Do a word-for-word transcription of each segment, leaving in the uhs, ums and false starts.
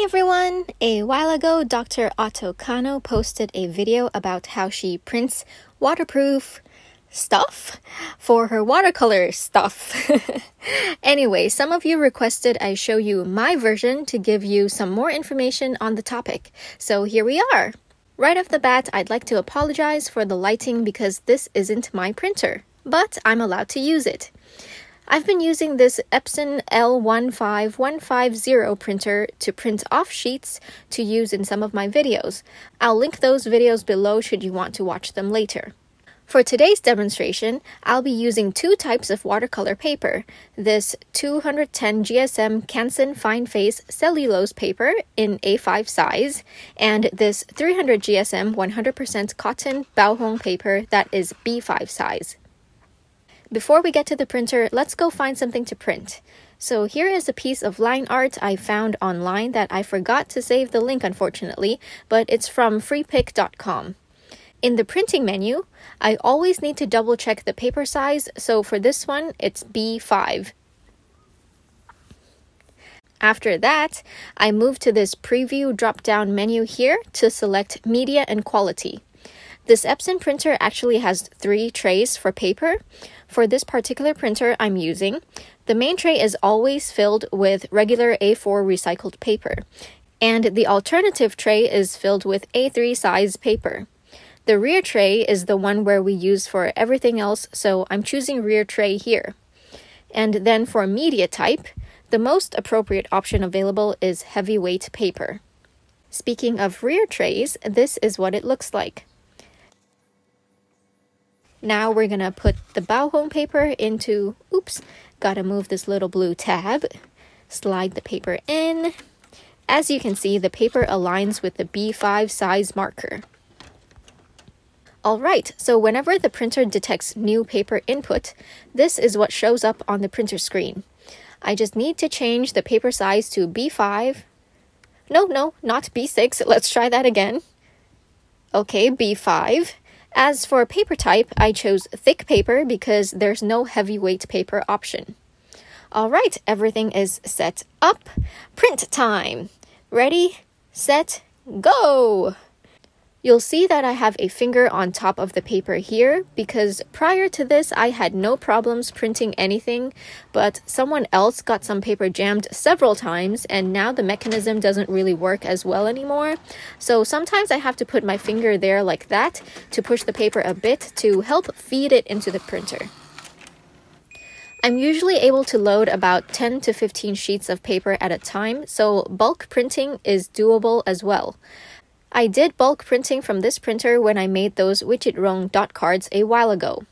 Hi everyone! A while ago, Doctor Otto Kano posted a video about how she prints waterproof stuff for her watercolor stuff. Anyway, some of you requested I show you my version to give you some more information on the topic. So here we are! Right off the bat, I'd like to apologize for the lighting because this isn't my printer, but I'm allowed to use it. I've been using this Epson L one five one five zero printer to print off sheets to use in some of my videos. I'll link those videos below should you want to watch them later. For today's demonstration, I'll be using two types of watercolor paper, this two hundred ten G S M Canson Fine Face Cellulose paper in A five size, and this three hundred G S M one hundred percent cotton Baohong paper that is B five size. Before we get to the printer, let's go find something to print. So here is a piece of line art I found online that I forgot to save the link unfortunately, but it's from freepik dot com. In the printing menu, I always need to double check the paper size, so for this one, it's B five. After that, I move to this preview drop-down menu here to select media and quality. This Epson printer actually has three trays for paper. For this particular printer I'm using, the main tray is always filled with regular A four recycled paper, and the alternative tray is filled with A three size paper. The rear tray is the one where we use for everything else, so I'm choosing rear tray here. And then for media type, the most appropriate option available is heavyweight paper. Speaking of rear trays, this is what it looks like. Now we're gonna put the Baohong paper into, oops, gotta move this little blue tab, slide the paper in. As you can see, the paper aligns with the B five size marker. Alright, so whenever the printer detects new paper input, this is what shows up on the printer screen. I just need to change the paper size to B five. No, no, not B six, let's try that again. Okay, B five. As for paper type, I chose thick paper because there's no heavyweight paper option. Alright, everything is set up. Print time! Ready, set, go! You'll see that I have a finger on top of the paper here because prior to this I had no problems printing anything, but someone else got some paper jammed several times and now the mechanism doesn't really work as well anymore. So sometimes I have to put my finger there like that to push the paper a bit to help feed it into the printer. I'm usually able to load about ten to fifteen sheets of paper at a time, so bulk printing is doable as well. I did bulk printing from this printer when I made those Wichitrong dot cards a while ago.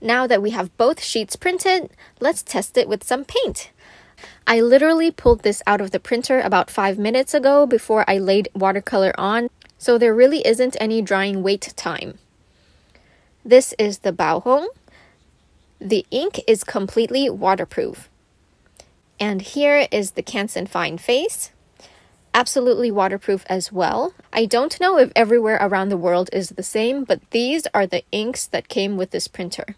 Now that we have both sheets printed, let's test it with some paint. I literally pulled this out of the printer about five minutes ago before I laid watercolor on, so there really isn't any drying wait time. This is the Baohong. The ink is completely waterproof. And here is the Canson Fine Face. Absolutely waterproof as well. I don't know if everywhere around the world is the same, but these are the inks that came with this printer.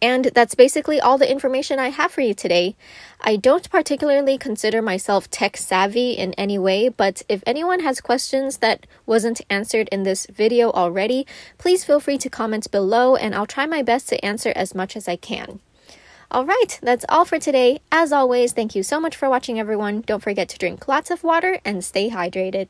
And that's basically all the information I have for you today. I don't particularly consider myself tech savvy in any way, but if anyone has questions that wasn't answered in this video already, please feel free to comment below and I'll try my best to answer as much as I can. Alright, that's all for today. As always, thank you so much for watching everyone. Don't forget to drink lots of water and stay hydrated.